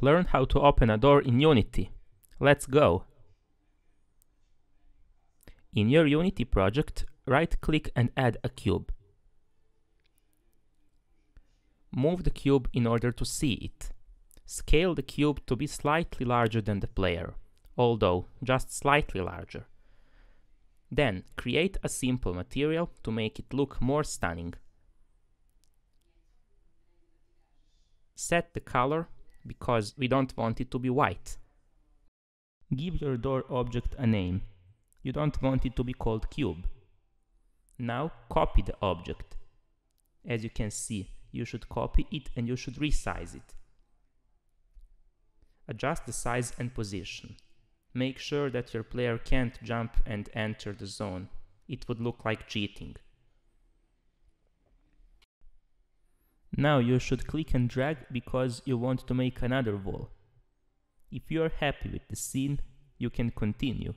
Learn how to open a door in Unity. Let's go! In your Unity project, right-click and add a cube. Move the cube in order to see it. Scale the cube to be slightly larger than the player, although just slightly larger. Then create a simple material to make it look more stunning. Set the color, because we don't want it to be white. Give your door object a name. You don't want it to be called cube. Now copy the object. As you can see, you should copy it and you should resize it. Adjust the size and position. Make sure that your player can't jump and enter the zone. It would look like cheating. Now you should click and drag because you want to make another wall. If you are happy with the scene, you can continue.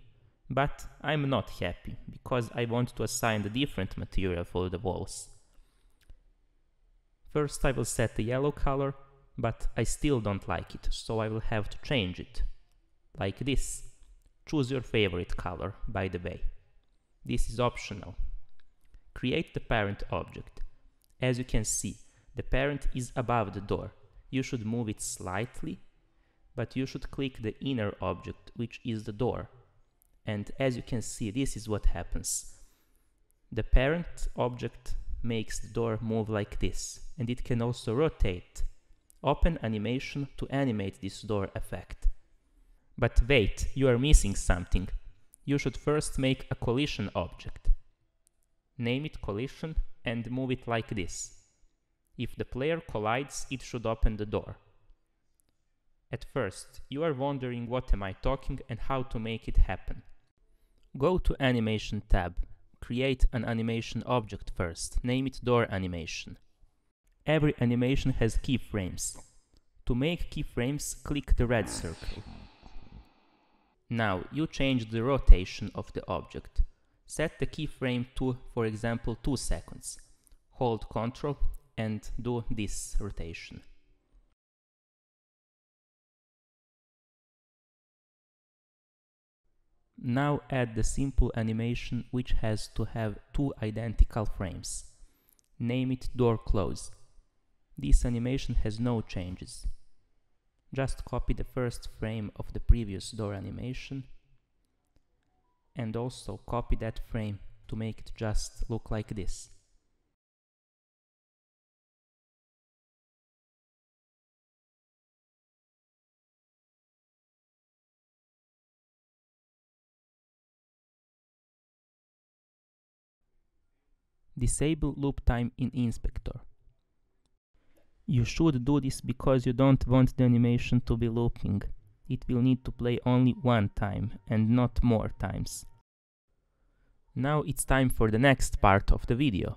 But I'm not happy because I want to assign a different material for the walls. First I will set the yellow color, but I still don't like it, so I will have to change it. Like this. Choose your favorite color, by the way. This is optional. Create the parent object. As you can see, the parent is above the door. You should move it slightly, but you should click the inner object, which is the door. And as you can see, this is what happens. The parent object makes the door move like this, and it can also rotate. Open animation to animate this door effect. But wait, you are missing something. You should first make a collision object. Name it collision and move it like this. If the player collides, it should open the door. At first, you are wondering what am I talking and how to make it happen. Go to Animation tab. Create an animation object first. Name it Door Animation. Every animation has keyframes. To make keyframes, click the red circle. Now you change the rotation of the object. Set the keyframe to, for example, 2 seconds. Hold Ctrl and do this rotation. Now add the simple animation which has to have 2 identical frames. Name it Door Close. This animation has no changes. Just copy the first frame of the previous door animation and also copy that frame to make it just look like this. Disable loop time in inspector. You should do this because you don't want the animation to be looping. It will need to play only one time and not more times. Now it's time for the next part of the video.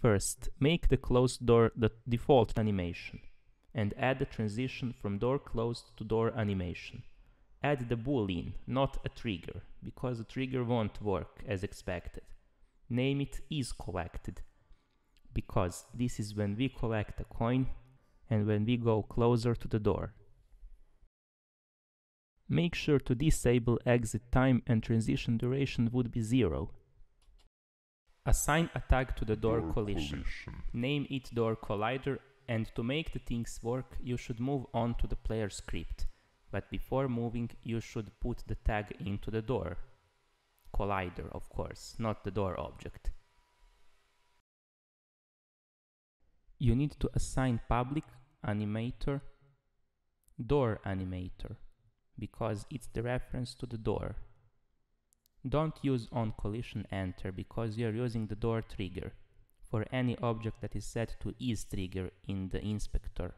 First, make the closed door the default animation and add the transition from door closed to door animation. Add the boolean, not a trigger, because the trigger won't work as expected. Name it is collected, because this is when we collect a coin and when we go closer to the door. Make sure to disable exit time and transition duration would be 0. Assign a tag to the door collision. Name it door collider, and to make the things work you should move on to the player script, but before moving you should put the tag into the door collider, of course, not the door object. You need to assign public animator, door animator, because it's the reference to the door. Don't use onCollisionEnter because you're using the door trigger for any object that is set to isTrigger in the inspector.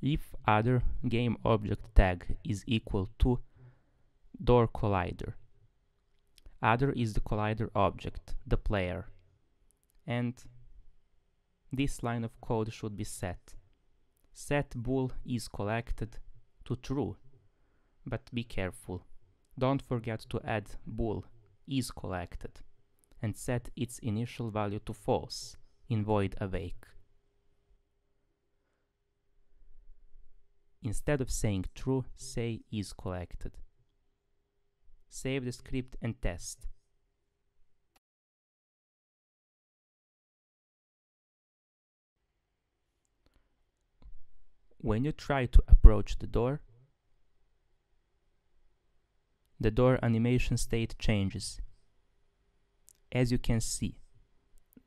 If other game object tag is equal to door collider. Other is the collider object, the player. And this line of code should be set. Set bool is collected to true, but be careful. Don't forget to add bool is collected and set its initial value to false in void awake. Instead of saying true, say is collected. Save the script and test. When you try to approach the door animation state changes. As you can see,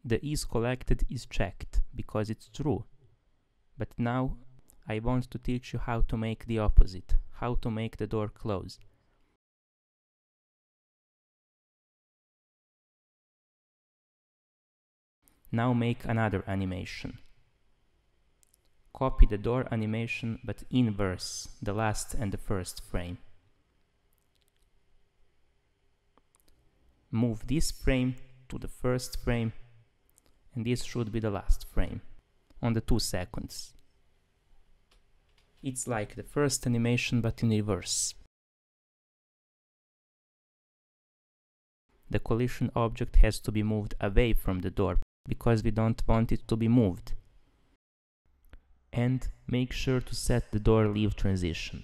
the is collected is checked because it's true. But now I want to teach you how to make the opposite, how to make the door close. Now make another animation. Copy the door animation, but inverse the last and the first frame. Move this frame to the first frame, and this should be the last frame, on the 2 seconds. It's like the first animation, but in reverse. The collision object has to be moved away from the door, because we don't want it to be moved. And make sure to set the door leave transition.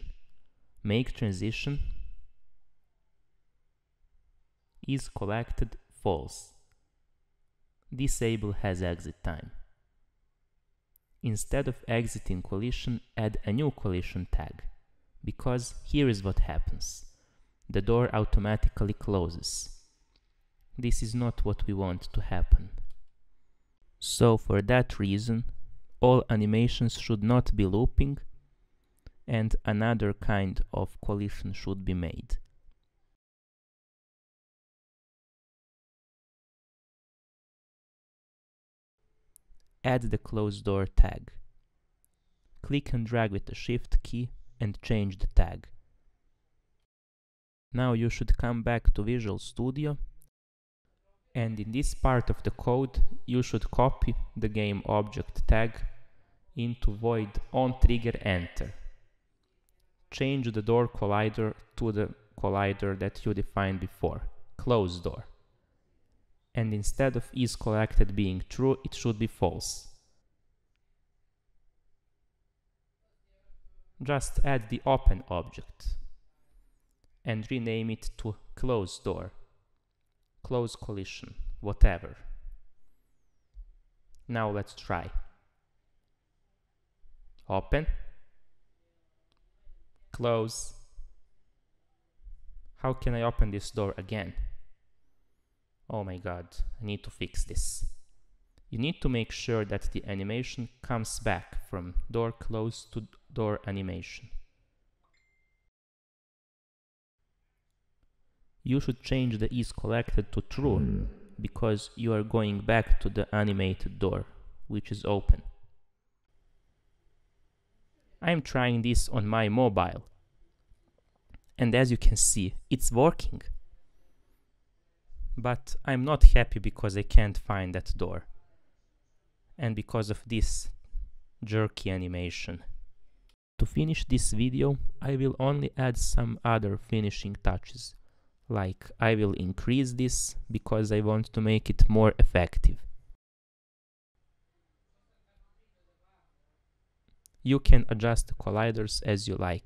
Make transition is collected false. Disable has exit time. Instead of exiting collision, add a new collision tag, because here is what happens. The door automatically closes. This is not what we want to happen. So for that reason, all animations should not be looping, and another kind of collision should be made. Add the closed door tag. Click and drag with the Shift key and change the tag. Now you should come back to Visual Studio, and in this part of the code you should copy the game object tag into void onTriggerEnter. Change the door collider to the collider that you defined before, close door. And instead of is collected being true, it should be false. Just add the open object and rename it to close door, close collision, whatever. Now let's try. Open, close. How can I open this door again? Oh my god, I need to fix this. You need to make sure that the animation comes back from door close to door animation. You should change the is collected to true, because you are going back to the animated door, which is open. I'm trying this on my mobile, and as you can see, it's working. But I'm not happy because I can't find that door, and because of this jerky animation. To finish this video, I will only add some other finishing touches, like I will increase this because I want to make it more effective. You can adjust the colliders as you like.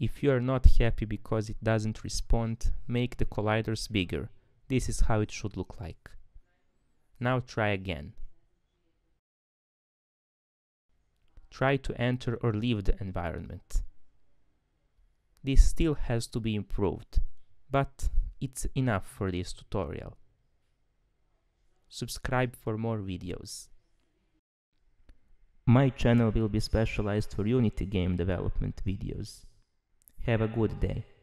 If you are not happy because it doesn't respond, make the colliders bigger. This is how it should look like. Now try again. Try to enter or leave the environment. This still has to be improved, but it's enough for this tutorial. Subscribe for more videos. My channel will be specialized for Unity game development videos. Have a good day.